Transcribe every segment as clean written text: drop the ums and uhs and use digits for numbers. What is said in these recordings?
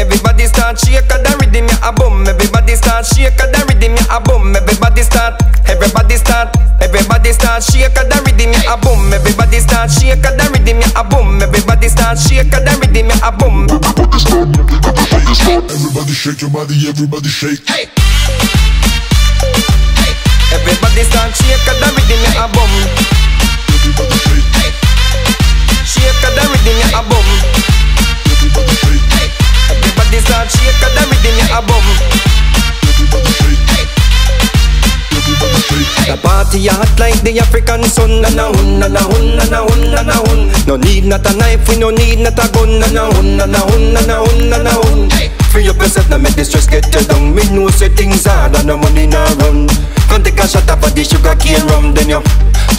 Everybody start shake and the rhythm ya a boom. Everybody start shake and the rhythm ya a boom. Everybody start shake and the rhythm ya a boom. Everybody start shake and the rhythm ya a boom. Everybody start shake and the rhythm ya a boom. Everybody shake your body, everybody shake. Hey. Everybody start shake and the rhythm ya a boom. Everybody shake. Shake and the rhythm ya a boom. Everybody shake. Everybody start shake and the rhythm ya a boom. Everybody shake. Everybody shake. The party hot like the African sun. Na-na-hun, na-na-hun, na-na-hun, na-na-hun. No need not a knife, we no need not a gun. Na-na-hun, na-na-hun, na-na-hun, na-na-hun. Free up yourself, now make the stress get you down. We know say things hard and the money now run. Can't take a shot up of the sugar cane rum. Then you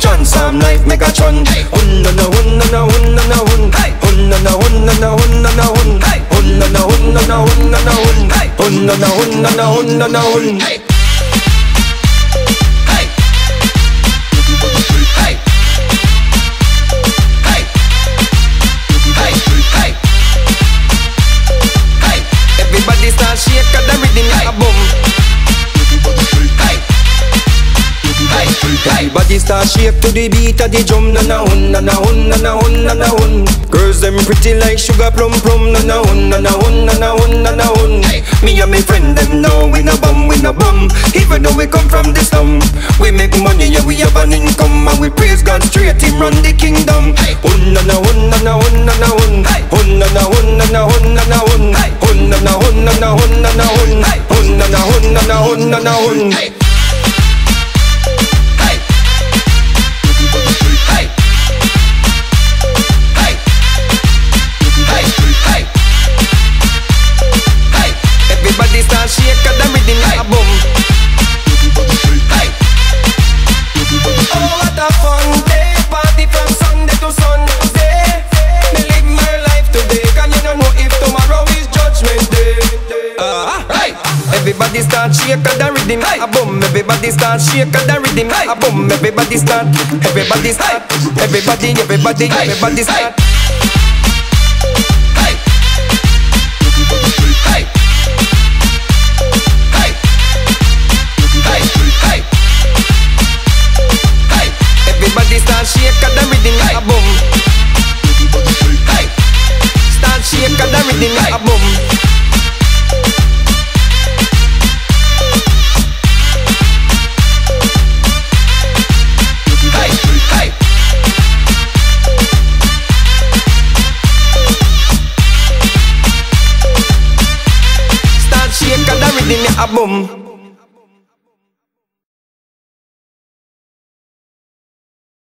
transform life, make a chun. Un-na-na-un-na-na-un-na-na-un. Un-na-na-un-na-na-un-na-na-un. Un-na-na-un-na-na-un-na-na-un. Un-na-na-un-na-na-un-na-na-un. Everybody start shake and the rhythm ya a boom. Everybody shake. Hey. Everybody shake. Everybody start shake to the beat of the drum. Na na hun, na na hun, na na hun, na na hun. Girls them pretty like sugar plum plum. Na na hun, na na hun, na na hun, na na hun. Me and my friend them know we no bum, we no bum. Even though we come from the slum, we make money and we have an income, and we praise God straight. Him run the kingdom. Hun na na hun, na na hun, na na hun. Hun na na hun, na na hun, na na hun. Na na hun, na na hun, na na hun, na na hun, na na hun, na na hun. Everybody start shake and the rhythm ya a boom. Everybody shake. Oh, what a fun day! Party from Sunday to Sunday. Me live my life today, 'cause me no know if tomorrow is judgment day. Hey. Everybody start shake and the rhythm ya a boom. Everybody start shake and the rhythm ya a boom. Everybody start, everybody start. Everybody start shake and the rhythm ya a boom. Everybody shake. Hey. Start shake and the rhythm ya a boom. Hey. Hey. Start shake and the rhythm ya a boom.